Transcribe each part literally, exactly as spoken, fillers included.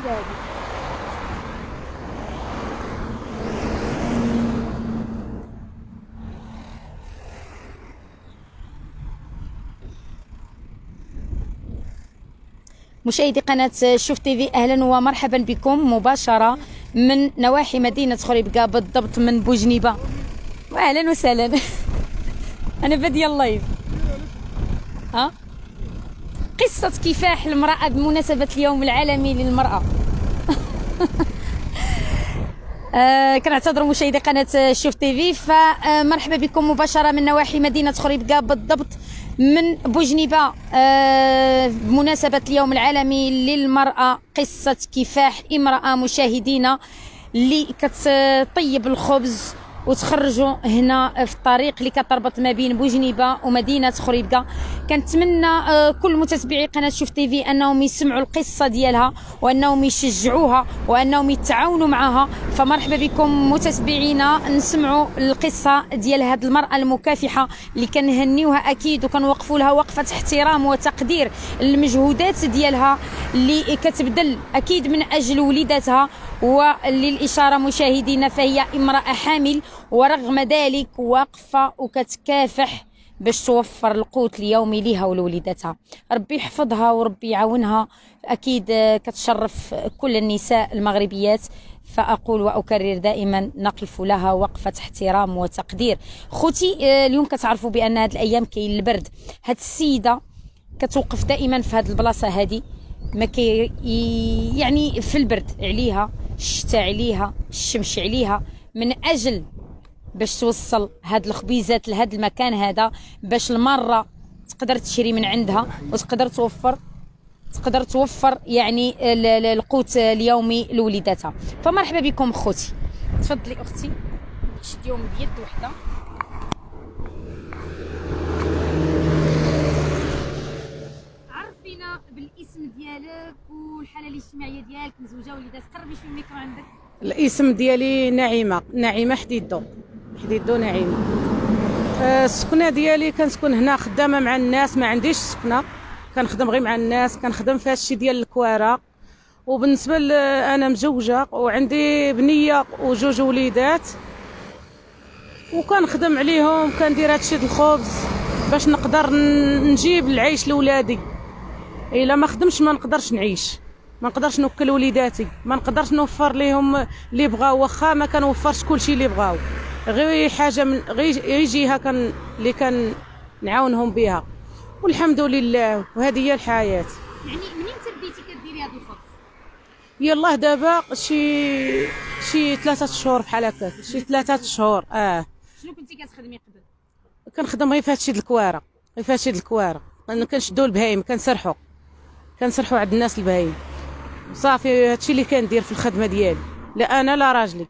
دقايق. مشاهدي قناة شوف تيفي أهلا ومرحبا بكم مباشرة من نواحي مدينة خريبكة بالضبط من بوجنيبة. وأهلا وسهلا. أنا بادية اللايف. ها؟ قصة كفاح المرأة بمناسبة اليوم العالمي للمرأة. آه كنعتذر مشاهدي قناة شوف تيفي، فمرحبا بكم مباشرة من نواحي مدينة خريبكة بالضبط من بوجنيبة آه بمناسبة اليوم العالمي للمرأة. قصة كفاح امرأة مشاهدينا اللي كتطيب الخبز وتخرجوا هنا في الطريق اللي كتربط ما بين بوجنيبه ومدينه خريبكه. كنتمنى كل متتبعي قناه شوف تيفي انهم يسمعوا القصه ديالها وانهم يشجعوها وانهم يتعاونوا معها. فمرحبا بكم متتبعينا نسمعوا القصه ديال هذه المراه المكافحه اللي كنهنيوها اكيد وكنوقفوا لها وقفه احترام وتقدير المجهودات ديالها اللي كتبذل اكيد من اجل وليداتها. وللإشارة مشاهدينا فهي امرأة حامل ورغم ذلك واقفة وكتكافح باش توفر القوت اليومي ليها ولوليداتها. ربي يحفظها وربي يعاونها، أكيد كتشرف كل النساء المغربيات. فأقول وأكرر دائما نقف لها وقفة احترام وتقدير. خوتي اليوم كتعرفوا بأن هاد الأيام كاين البرد، هاد السيدة كتوقف دائما في هاد البلاصة هادي ما كي يعني في البرد عليها، الشتاء عليها، الشمس عليها، من اجل باش توصل هاد الخبيزات لهاد المكان هذا باش المره تقدر تشري من عندها وتقدر توفر تقدر توفر يعني القوت اليومي لوليداتها. فمرحبا بكم خوتي، تفضلي اختي شديهم بيد وحده. الاسم ديالك والحاله الاجتماعيه ديالك، مزوجه وليدات؟ قربي شويه الميكرو عندك. الاسم ديالي نعيمه، نعيمه حديدو، حديدو نعيمه. آه السكنه ديالي كنسكن هنا خدامه مع الناس، ما عنديش سكنه، كنخدم غير مع الناس، كنخدم في هادشي ديال الكواره. وبالنسبه ل انا مزوجه وعندي بنيه وجوج وليدات وكنخدم عليهم، كندير هادشي ديال الخبز باش نقدر نجيب العيش لولادي. الا ما خدمش ما نقدرش نعيش، ما نقدرش نوكل وليداتي، ما نقدرش نوفر لهم اللي بغاو، واخا ما كنوفرش كلشي اللي بغاو، غير حاجه من غير يجيها كان اللي كنعاونهم بها. والحمد لله وهذه هي الحياه. يعني منين تربيتي كديري هذا الخبز؟ يلاه دابا شي شي ثلاثه شهور بحال هكاك، شي ثلاثه شهور. اه شنو كنتي كتخدمي قبل؟ كنخدم غير في هادشي ديال الكواره، غير في هادشي ديال الكواره، كنشدو البهايم كنسرحو كنسرحوا عند الناس البهايم. صافي هادشي اللي كندير في الخدمه ديالي، لا انا لا راجلي.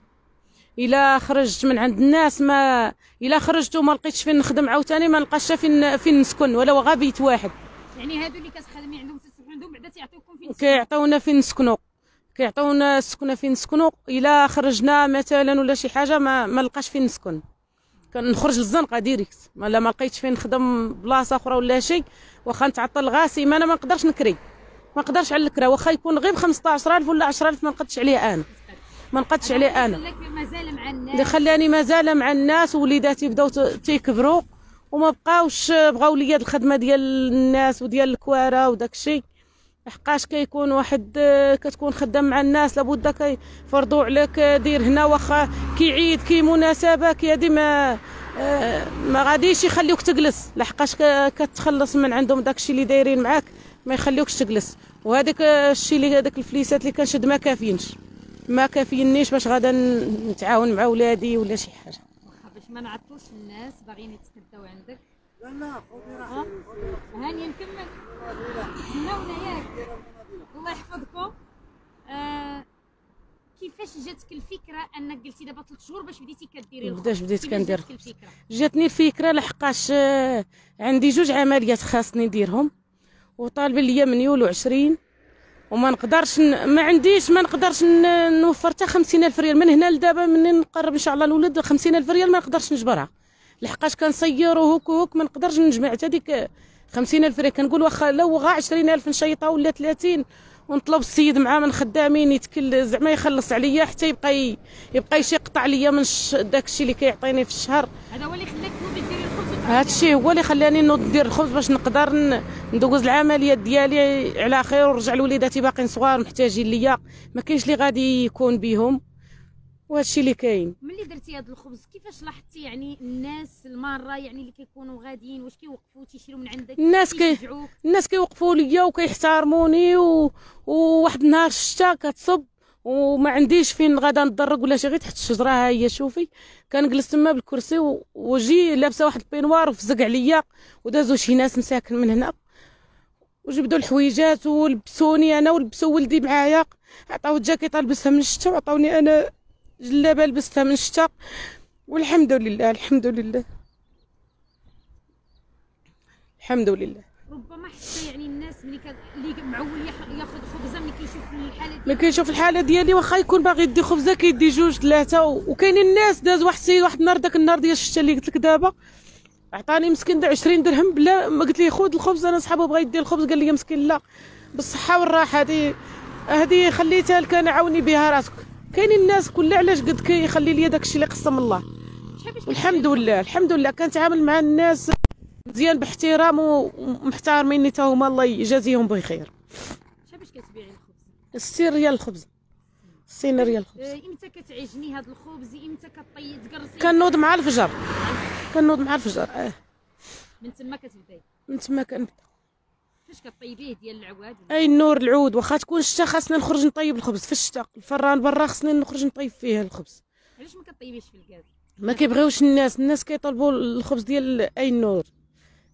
الا خرجت من عند الناس ما الا خرجت وما لقيتش فين نخدم عاوتاني ما نلقاش فين فين نسكن ولا غا بيت واحد. يعني هادو اللي كتخدمي عندهم تسكنوا عندهم بعدا تيعطيوكم فين تسكنوا؟ كيعطيونا فين نسكنوا، كيعطيونا السكنه فين نسكنوا. الا خرجنا مثلا ولا شي حاجه ما ما لقاش فين نسكن، كنخرج للزنقه ديريكت، الا ما لقيتش فين نخدم بلاصه اخرى ولا شي. واخا نتعطل غاسي ما انا ما نقدرش نكري، ما نقدرش على الكرا، واخا يكون غير ب خمسطاش ألف ولا عشرة ألف ما نقدش عليه انا، ما نقدش عليه انا. اللي خلاني مازال مع الناس ووليداتي بداو تيكبروا وما بقاوش بغاو ليا الخدمه ديال الناس وديال الكواره وداك الشيء. لحقاش كيكون واحد كتكون خدام مع الناس لابد كيفرضوا عليك دير هنا، واخا كي عيد كي مناسبه كي هادي ما ما غاديش يخليوك تجلس، لحقاش كتخلص من عندهم داك الشيء اللي دايرين معاك ما يخليوكش تجلس. وهذاك الشيء اللي هذاك الفليسات اللي كنشد ما كافينش، ما كافينيش باش غادا نتعاون مع ولادي ولا شي حاجه. واخا باش ما نعطلوش الناس باغيين يتكداو عندك. لا لا خذي راحتك هاني نكمل تسناونا ياك. الله يحفظكم. آه كيفاش جاتك الفكره انك قلتي دابا ثلاث شهور باش بديتي كديري الخبز؟ بداش بديت كندير الخبز جاتني الفكره لحقاش آه عندي جوج عمليات خاصني نديرهم وطالب ليا من يوليو عشرين وما نقدرش ن... ما عنديش ما نقدرش ن... نوفر حتى خمسين ألف ريال. من هنا لدابا منين نقرب ان شاء الله الولد خمسين ألف ريال ما نقدرش نجبرها، لحقاش كنصير وهوك وهوك ما نقدرش نجمع حتى ديك خمسين ألف ريال. كنقول واخا لو وقع عشرين ألف نشيطها ولا ثلاثين، ونطلب السيد معاه من خدامين يتكل زعما يخلص عليا حتى يبقى يبقى شي يقطع ليا من داك الشيء اللي كيعطيني في الشهر. هذا هو اللي خلاك تنوضي ديري الخبز؟ هذا الشيء هو اللي خلاني نوض ندير الخبز باش نقدر ندوز العمليه ديالي على خير ونرجع لوليداتي باقيين صغار محتاجين ليا، ما كاينش اللي غادي يكون بهم. وهذا الشيء اللي كاين. ملي درتي هذا الخبز كيفاش لاحظتي يعني الناس الماره يعني اللي كيكونوا غاديين واش كيوقفوا تيشريو من عندك؟ الناس كي... الناس كيوقفوا ليا وكيحترموني و... وواحد النهار الشتا كتصب وما عنديش فين غادا نتدرج ولا شي، غير تحت الشجره ها هي شوفي كنجلس تما بالكرسي و... وجي لابسه واحد البينوار وفزق عليا ودازوا شي ناس مساكن من هنا وجبدوا الحويجات ولبسوني انا ولبسوا ولدي معايا، عطاو الجاكيطه لبسها من الشتا وعطاوني انا جلابه لبستها من الشتا، والحمد لله الحمد لله الحمد لله. ربما حتى يعني الناس ملي اللي معول ياخذ خبزه ملي كيشوف الحاله ديالي، ملي كيشوف الحاله ديالي واخا يكون باغي يدي خبزه كيدي جوج ثلاثه. وكاينين الناس داز واحد السيد واحد النهار داك النهار ديال الشتا اللي قلت لك دابا عطاني مسكين عشرين درهم بلا ما قلت ليه خذ الخبز، انا صحابو بغا يدي الخبز قال لي مسكين لا بالصحه والراحه هذه هذه خليتها لك انا عاوني بها راسك. كاين الناس كلها علاش قد كيخلي لي داكشي اللي قسم الله، والحمد لله الحمد لله كنتعامل مع الناس مزيان باحترام ومحترميني تا هما الله يجازيهم بخير. شحال كتبيعي الخبز؟ ستين ريال الخبز. ستين ريال الخبز. امتى كتعجني هذا الخبز؟ امتى كطيي تقرصي؟ كنوض مع الفجر كنوض مع الفجر اه من تما كتبداي؟ من تما كنبدا. فاش كطيبيه ديال العواد؟ اي النور العود واخا تكون الشتا خاصنا نخرج نطيب الخبز في الشتا، الفران برا خاصني نخرج نطيب فيه الخبز. علاش ما كطيبيش في الكاز؟ ما كيبغيوش الناس، الناس كيطلبوا الخبز ديال اي نور،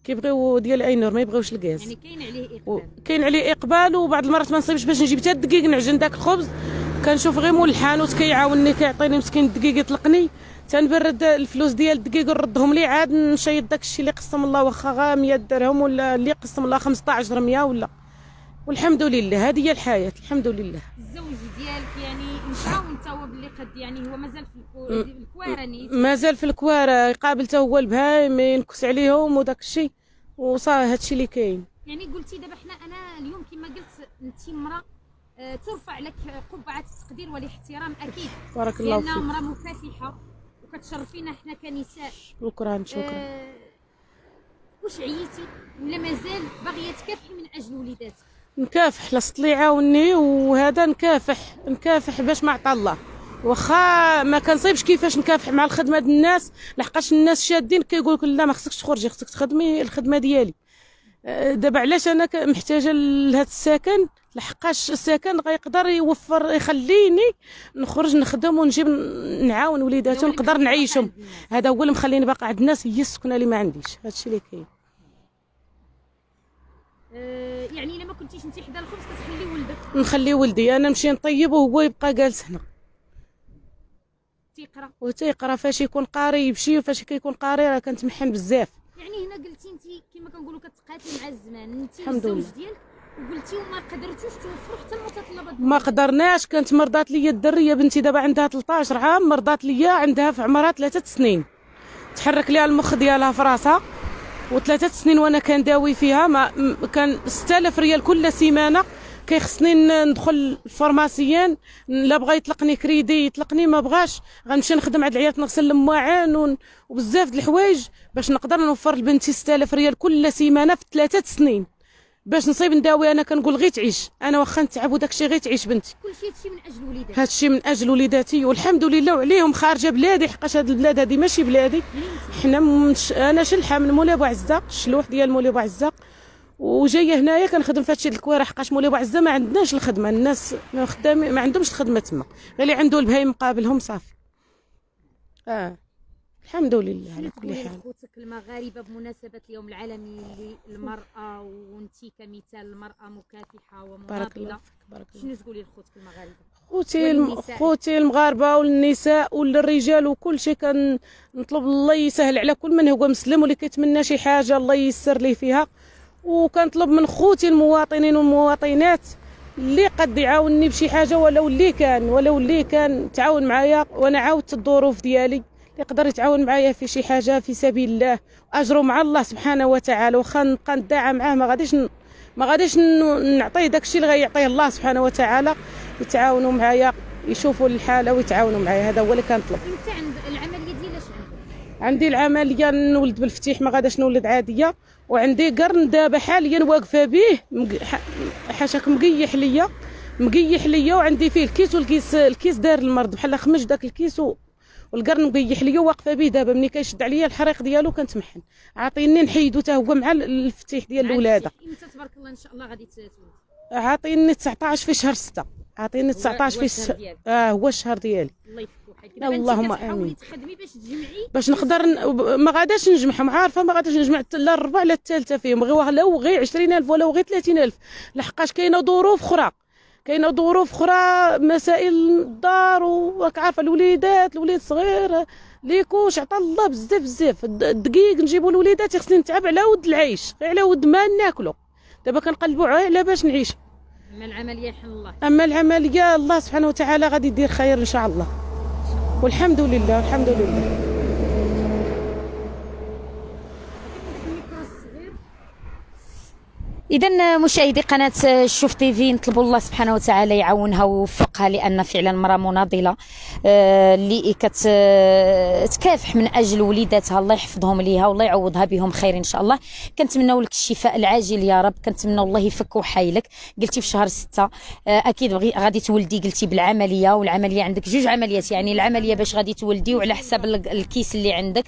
كيبغيو ديال اي نور ما يبغيوش الكاز. يعني كاين عليه اقبال. كاين عليه اقبال وبعض المرات ما نصيبش باش نجيب حتى الدقيق نعجن داك الخبز، كنشوف غير مول الحانوت كيعاونني كيعطيني مسكين الدقيق يطلقني، تنبرد الفلوس ديال الدقيق نردهم ليه عاد نشيط داكشي اللي قسم الله واخا غا مية درهم ولا اللي قسم الله خمسطاش درهم ولا. والحمد لله هذه هي الحياه الحمد لله. الزوج ديالك يعني مشى وانت هو باللي قد يعني هو مازال في الكواره؟ مازال في الكواره يقابل حتى هو البهايم ينكس عليهم وداكشي وصافي هادشي اللي كاين. يعني قلتي دابا حنا انا اليوم كما قلت انت مرأة أه ترفع لك قبعه التقدير والاحترام اكيد بارك الله فيك لانها امراه مكافحه وكتشرفينا حنا كنساء. شكرا شكرا. أه واش عييتي ولا مازال باغيه تكافحي من اجل وليداتك؟ نكافح لاصت لي عاوني وهذا نكافح نكافح باش ما عطا الله، واخا ما كنصيبش كيفاش نكافح مع الخدمه ديال الناس لحقاش الناس شادين كيقول لك لا ما خصكش تخرجي خصك تخدمي الخدمه ديالي. دابا علاش انا محتاجه لهذا السكن لحقاش السكن غيقدر يوفر يخليني نخرج نخدم ونجيب نعاون وليداتي ونقدر نعيشهم، هذا هو اللي مخليني باقا عند الناس هي السكنه اللي ما عنديش. هادشي اللي كاين. يعني الا ما كنتيش انت حدا الخبز كتخلي ولدك؟ نخلي ولدي انا نمشي نطيب وهو يبقى جالس هنا تيقرا وتيقرا. فاش يكون قاري يمشي وفاش كيكون قاري راه كنتمحن بزاف. يعني هنا قلتي انت كما كنقولوا كتقاتلي مع الزمان انت والزوج ديالك وقلتي وما قدرتوش توفروا حتى المتطلبات؟ ما قدرناش. كانت مرضات ليا الدريه بنتي دابا عندها ثلاطاش عام مرضات ليا عندها في عمرها ثلاثة سنين تحرك ليها المخ ديالها في راسها وثلاثة سنين وانا كنداوي فيها ما كان ستة آلاف ريال كل سيمانه كيخصني ندخل الفرماسيان، لا بغا يطلقني كريدي يطلقني ما بغاش غنمشي نخدم عند العيالات نغسل المواعن وبزاف د الحوايج باش نقدر نوفر لبنتي ستة آلاف ريال كل سيمانه في ثلاثة سنين باش نصيب نداوي. انا كنقول غير تعيش انا واخا نتعب وداكشي غير تعيش بنتي. كلشي هادشي من اجل وليداتي؟ هادشي من اجل وليداتي والحمد لله وعليهم. خارجه بلادي حقاش هاد البلاد هادي ماشي بلادي، حنا منش... انا شلحه من مولاي بوعزه الشلوح ديال مولاي بوعزه وجايه هنايا كنخدم في هادشي د الكويره حقاش مولاي بوعزه ما عندناش الخدمه، الناس خدامين ما عندهمش الخدمه تما غير اللي عنده البهايم مقابلهم صافي. اه الحمد لله على كل حال. خوتك المغاربه بمناسبه اليوم العالمي للمراه وانت كمثال المراه مكافحه ومناضله شنو تقولي لخوتك المغاربه؟ خوتي خوتي المغاربه والنساء والرجال وكل شيء كنطلب الله يسهل على كل من هو مسلم واللي كيتمنى شي حاجه الله ييسر ليه فيها، وكنطلب من خوتي المواطنين والمواطنات اللي قد يعاونني بشي حاجه ولو اللي كان ولو اللي كان تعاون معايا وانا عاودت الظروف ديالي يقدر يتعاون معايا في شي حاجه في سبيل الله، اجره مع الله سبحانه وتعالى. وخا نبقى ندعى معاه ما غاديش ما غاديش نعطيه داكشي اللي غيعطيه الله سبحانه وتعالى. يتعاونوا معايا، يشوفوا الحاله ويتعاونوا معايا، هذا هو اللي كنطلب. انت العمليه ديالك شنو؟ عندي العمليه نولد بالفتيح، ما غاداش نولد عاديه، وعندي قرن دابا حاليا واقفه به، حاشاك مقيح ليا مقيح ليا، وعندي فيه الكيس، والكيس الكيس داير المرض بحال خمش داك الكيس، والقرن مقيح ليا واقفه به دابا. ملي كيشد عليا الحريق ديالو كنتمحن، عاطيني نحيدو حتى هو مع الفتيح ديال الولاده. امتى تبارك الله ان شاء الله غادي تولد؟ عاطيني تسعطاش في شهر ستة، عاطيني تسعطاش في الشهر. اه هو الشهر ديالي. الله يفكو حالك. اللهم امين. كتحاولي تخدمي باش تجمعي، باش نقدر ن... ما غاداش نجمعهم، عارفه ما غاداش نجمع لا الربع لا الثالثه فيهم، غير لو غير عشرين ألف ولا غير ثلاثين ألف، لحقاش كاينه ظروف اخرى، كاينه ظروف اخرى، مسائل الدار، وراك عارفه الوليدات، الوليد صغير ليكوش عطا الله بزاف بزاف، الدقيق نجيبوا الوليدات خصني نتعب على ود العيش، غير على ود ما ناكلو، دابا كنقلبوا على باش نعيش. اما العمليه يحل الله، اما العمليه الله سبحانه وتعالى غادي يدير خير ان شاء الله، والحمد لله الحمد لله. إذا مشاهدي قناة شوف تيفي، نطلبوا الله سبحانه وتعالى يعاونها ويوفقها، لأن فعلا مرأة مناضلة اللي كتكافح من أجل وليداتها، الله يحفظهم ليها والله يعوضها بهم خير إن شاء الله. كنتمناو لك الشفاء العاجل يا رب، كنتمناو الله يفك وحايلك. قلتي في شهر ستة أكيد غادي تولدي، قلتي بالعملية، والعملية عندك جوج عمليات، يعني العملية باش غادي تولدي وعلى حساب الكيس اللي عندك،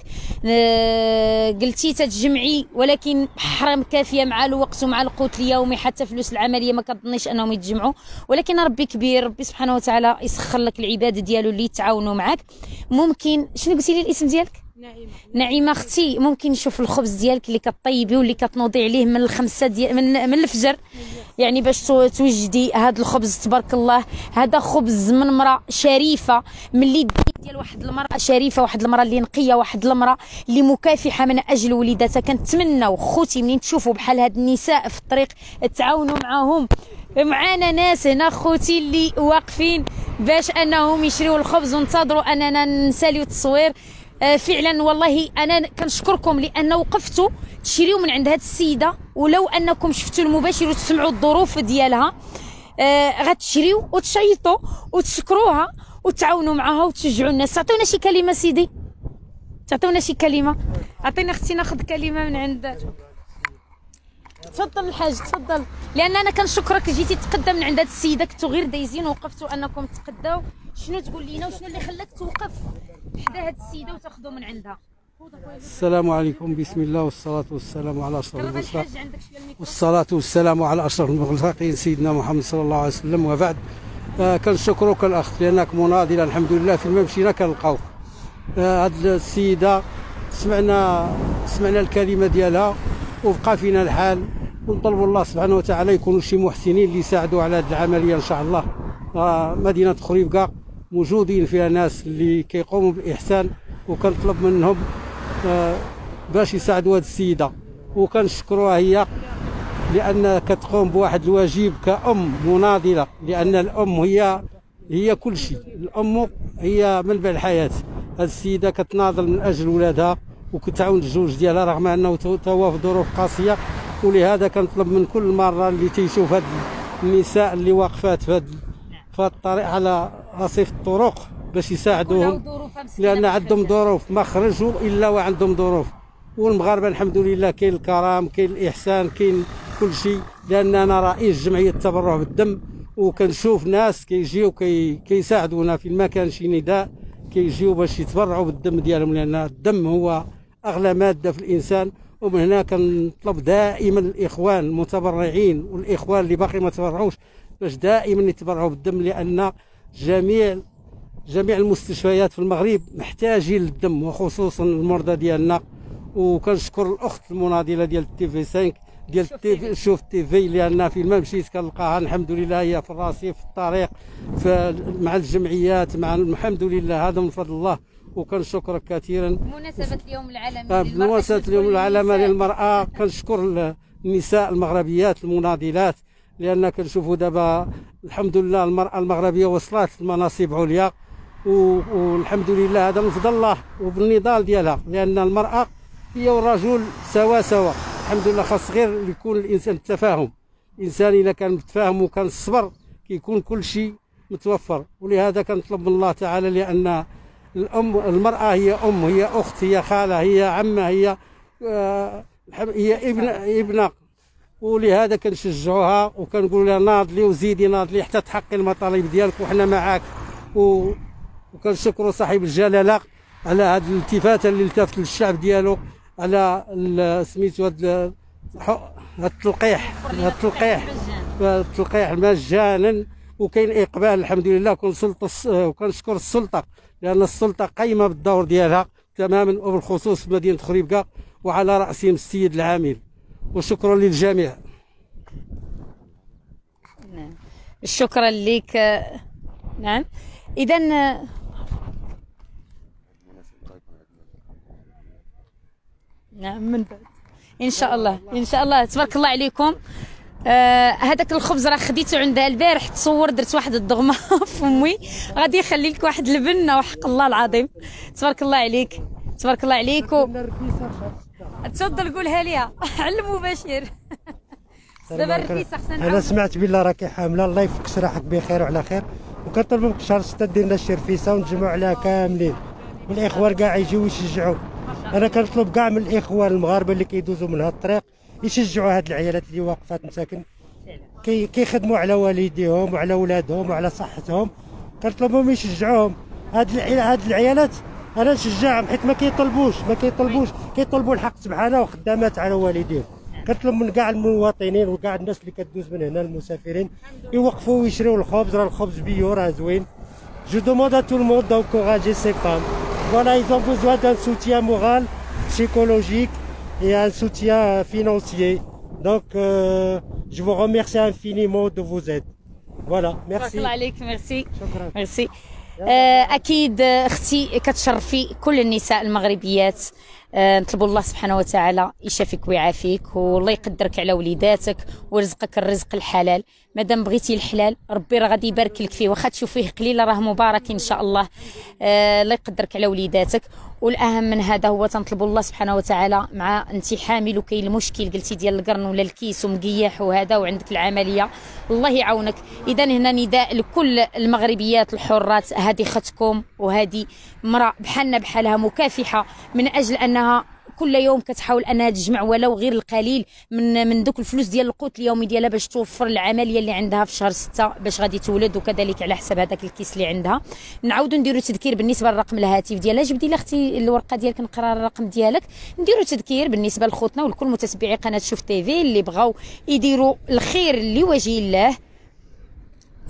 قلتي تتجمعي، ولكن حرام كافية مع الوقت ومع القوت اليومي، حتى فلوس العمليه ما كظنيش انهم يتجمعوا، ولكن ربي كبير، ربي سبحانه وتعالى يسخر لك العباد ديالو اللي يتعاونوا معاك. ممكن شنو قلتي لي الاسم ديالك؟ نعيمه. نعيمه اختي، ممكن نشوف الخبز ديالك اللي كطيبي واللي كتنوضي عليه من الخمسه ديال من, من الفجر، يعني باش توجدي هذا الخبز تبارك الله. هذا خبز من مرأة شريفه، من اللي ديال واحد المرأة شريفه، واحد المرأة اللي نقيه، واحد المرأة اللي مكافحه من اجل وليداتها. كنتمناو خوتي منين تشوفوا بحال هاد النساء في الطريق تعاونوا معاهم. معانا ناس هنا خوتي اللي واقفين باش انهم يشريوا الخبز، وانتظروا اننا نساليو التصوير. فعلا والله انا كنشكركم لان وقفتوا تشريوا من عند هاد السيده، ولو انكم شفتوا المباشر وتسمعوا الظروف ديالها غتشريوا وتشيطوا وتشكروها وتعاونوا معاها وتشجعوا الناس. تعطيونا شي كلمه سيدي، تعطيونا شي كلمه، عطينا اختي ناخذ كلمه من عند، تفضل الحاج تفضل، لان انا كنشكرك جيتي تقدم من عند هاد السيده، كنتو غير دايزين ووقفتوا انكم تقداو. شنو تقول لينا وشنو اللي خلاك توقف حدا هاد السيده وتاخذوا من عندها؟ السلام عليكم، بسم الله والصلاه والسلام على اشرف المخلوقين، والصلاه والسلام على اشرف المخلوقين سيدنا محمد صلى الله عليه وسلم. وبعد آه كنشكروك الاخ لانك مناضله الحمد لله، في الممشينا كنلقاوك. آه هاد السيده سمعنا سمعنا الكلمه ديالها وبقى فينا الحال، ونطلبوا الله سبحانه وتعالى يكونوا شي محسنين اللي يساعدوا على هذه العمليه ان شاء الله. آه مدينه خريبكة موجودين فيها ناس اللي كيقوموا بالاحسان، وكنطلب منهم آه باش يساعدوا هذه السيده، وكنشكروها هي لان كتقوم بواحد الواجب كأم مناضله، لان الام هي هي كل شيء، الام هي منبع الحياه. هذه السيده كتناضل من اجل ولادها وكتعاون الجوج ديالها رغم انه تا هو في ظروف قاسيه، ولهذا كنطلب من كل مره اللي تيشوف هاد النساء اللي واقفات في هاد فالطريق على رصيف الطرق باش يساعدوهم، لان عندهم ظروف ما خرجوا الا وعندهم ظروف. والمغاربه الحمد لله كاين الكرم، كاين الاحسان، كاين كل شيء، لان انا رئيس جمعيه التبرع بالدم، وكنشوف ناس كيجيو كيساعدونا في ما كان شي نداء كيجيو باش يتبرعوا بالدم ديالهم، لان الدم هو اغلى ماده في الانسان. ومن هنا كنطلب دائما الاخوان المتبرعين والاخوان اللي باقي ما تبرعوش باش دائما يتبرعوا بالدم، لان جميع جميع المستشفيات في المغرب محتاجين للدم، وخصوصا المرضى ديالنا. وكنشكر الاخت المناضله ديال التيفي خمسة ديال التيفي شوف تيفي، لان في ما مشيت كنلقاها الحمد لله هي في الرصيف في الطريق في مع الجمعيات مع الحمد لله، هذا من فضل الله. وكنشكرك كثيرا. بمناسبه اليوم العالمي للمراه، بمناسبه اليوم العالمي للمراه كنشكر النساء المغربيات المناضلات، لان كنشوفوا دابا الحمد لله المراه المغربيه وصلت لمناصب عليا، والحمد لله هذا من فضل الله وبالنضال ديالها، لان المراه هي والرجل سوا سوا الحمد لله. خاص غير يكون الانسان التفاهم، الانسان الا كان متفاهم وكان الصبر كيكون كل شيء متوفر. ولهذا كنطلب من الله تعالى، لان الام المراه هي ام، هي اخت، هي خاله، هي عمه، هي آه هي ابنه ابنه. ولهذا كنشجعوها وكنقول لها ناضلي وزيدي ناضلي حتى تحقي المطالب ديالك وحنا معاك. و وكنشكروا صاحب الجلاله على هذه الالتفاته اللي التفت للشعب ديالو، على سميتو هذا التلقيح التلقيح التلقيح مجانا، وكاين اقبال الحمد لله. وكنشكر السلطه، لان السلطه قايمه بالدور ديالها تماما، وبالخصوص في مدينه خريبكة وعلى راسهم السيد العامل. وشكرا للجميع. نعم شكرا لك. نعم اذا نعم من بعد ان شاء الله ان شاء الله تبارك الله عليكم. آه هذاك الخبز راه خديته عندها البارح، تصور درت واحد الضغمه في امي، غادي يخلي لك واحد البنه وحق الله العظيم. تبارك الله عليك تبارك الله عليك. تفضل قولها ليها على المباشر دابا الرفيسه. خصنا انا سمعت بالله راكي حامله، الله يفك سراحك بخير وعلى خير. وكنطلب منك شهر ستة دير لنا شي رفيسه ونجمعوا عليها كاملين، والاخوان كاع يجيو يشجعوا. انا كنطلب كاع من الاخوان المغاربه اللي كيدوزوا من هذا الطريق يشجعوا هاد العيالات اللي واقفات مساكن كي كيخدموا على والديهم وعلى ولادهم وعلى صحتهم. كنطلبهم يشجعوهم هاد هاد العيالات. انا نشجعهم حيت ما كيطلبوش ما كيطلبوش كيطلبوا الحق سبحانه وخدامات على والديهم. كنطلب من كاع المواطنين وكاع الناس اللي كدوز من هنا المسافرين يوقفوا ويشريوا الخبز، راه الخبز بيو راه زوين. جو دوموند ا تو لو موند دونكوراجي سي فام فوالا. ils ont besoin d'un soutien moral, psychologique et un soutien financier. Donc euh, je vous remercie infiniment de vos aides. Voilà, merci. شكرا عليك. ميرسي ميرسي. اكيد اختي كتشرفي كل النساء المغربيات. نطلبوا الله سبحانه وتعالى يشافيك ويعافيك، والله يقدرك على وليداتك ورزقك الرزق الحلال. مادام بغيتي الحلال ربي راه غادي يبارك لك فيه، واخا تشوفيه قليل راه مبارك ان شاء الله. الله يقدرك على وليداتك. والاهم من هذا هو تنطلبوا الله سبحانه وتعالى، مع انت حامل وكاين المشكل قلتي ديال القرن ولا الكيس ومقياح وهذا وعندك العمليه، الله يعاونك. اذا هنا نداء لكل المغربيات الحرات، هذه اختكم وهذه امراه بحالنا بحالها مكافحه من اجل انها كل يوم كتحاول انها تجمع ولو غير القليل من من دوك الفلوس ديال القوت اليومي ديالها باش توفر العمليه اللي عندها في شهر ستة باش غادي تولد، وكذلك على حسب هذاك الكيس اللي عندها. نعاودوا نديروا تذكير بالنسبه للرقم الهاتف ديالها. جبدي اختي الورقه ديالك نقرا الرقم ديالك. نديروا تذكير بالنسبه لخوتنا ولكل متتبعي قناه شوف تيفي اللي بغاو يديروا الخير لوجه الله.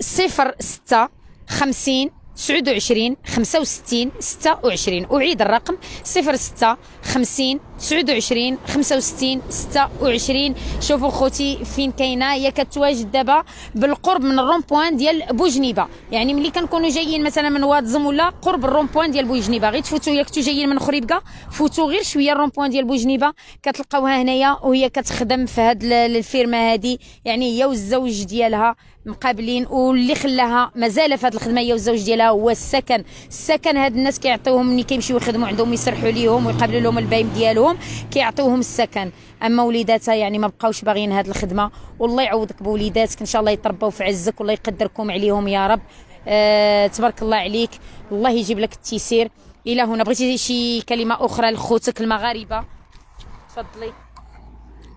صفر ستة خمسين تسعة وعشرين خمسة وستين ستة وعشرين. أعيد الرقم صفر ستة خمسين تسعة وعشرين خمسة وستين ستة وعشرين. شوفوا خوتي فين كاينه، هي كتواجد دابا بالقرب من الرومبوان ديال بوجنيبه. يعني ملي كنكونوا جايين مثلا من واد زم ولا قرب الرومبوان ديال بوجنيبه، غير تفوتوا ياك كنتو جايين من خريبكة فوتوا غير شويه الرومبوان ديال بوجنيبه كتلقاوها هنايا، وهي كتخدم في هاد الفيرمه هادي. يعني هي والزوج ديالها مقابلين، واللي خلاها مازال في هاد الخدمه هي والزوج ديالها هو السكن. السكن هاد الناس كيعطيوهم ملي كيمشيو يخدموا عندهم يسرحوا ليهم ويقابلوا لهم البايم ديالهم كيعطيوهم السكن. اما وليداتها يعني ما بقاوش باغيين هاد الخدمه. والله يعوضك بوليداتك ان شاء الله، يتربوا في عزك والله يقدركم عليهم يا رب. أه تبارك الله عليك، الله يجيب لك التيسير. الى هنا بغيتي شي كلمه اخرى لخوتك المغاربه تفضلي.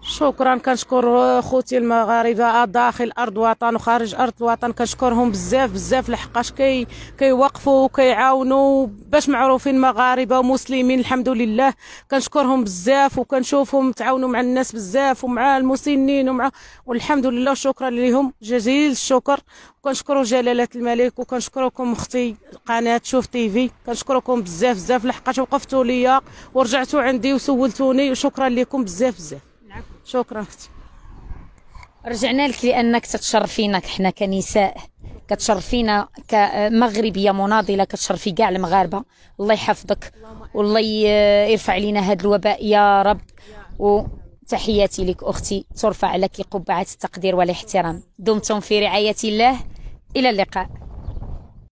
شكرا. كنشكر خوتي المغاربه داخل ارض الوطن وخارج ارض الوطن، كنشكرهم بزاف بزاف لحقاش كي كيوقفوا وكيعاونوا باش معروفين مغاربه ومسلمين الحمد لله. كنشكرهم بزاف وكنشوفهم تعاونوا مع الناس بزاف ومع المسنين ومع، والحمد لله شكرا لهم جزيل الشكر. وكنشكروا جلاله الملك وكنشكركم اختي قناه شوف تيفي، كنشكركم بزاف بزاف لحقاش وقفتوا ليا ورجعتوا عندي وسولتوني، وشكرا لكم بزاف بزاف. شكرا اختي. رجعنا لك لانك تتشرفينا حنا كنساء، كتشرفينا كمغربيه مناضله، كتشرفي كاع المغاربه. الله يحفظك والله يرفع علينا هذا الوباء يا رب. وتحياتي لك اختي، ترفع لك قبعه التقدير والاحترام. دمتم في رعايه الله، الى اللقاء.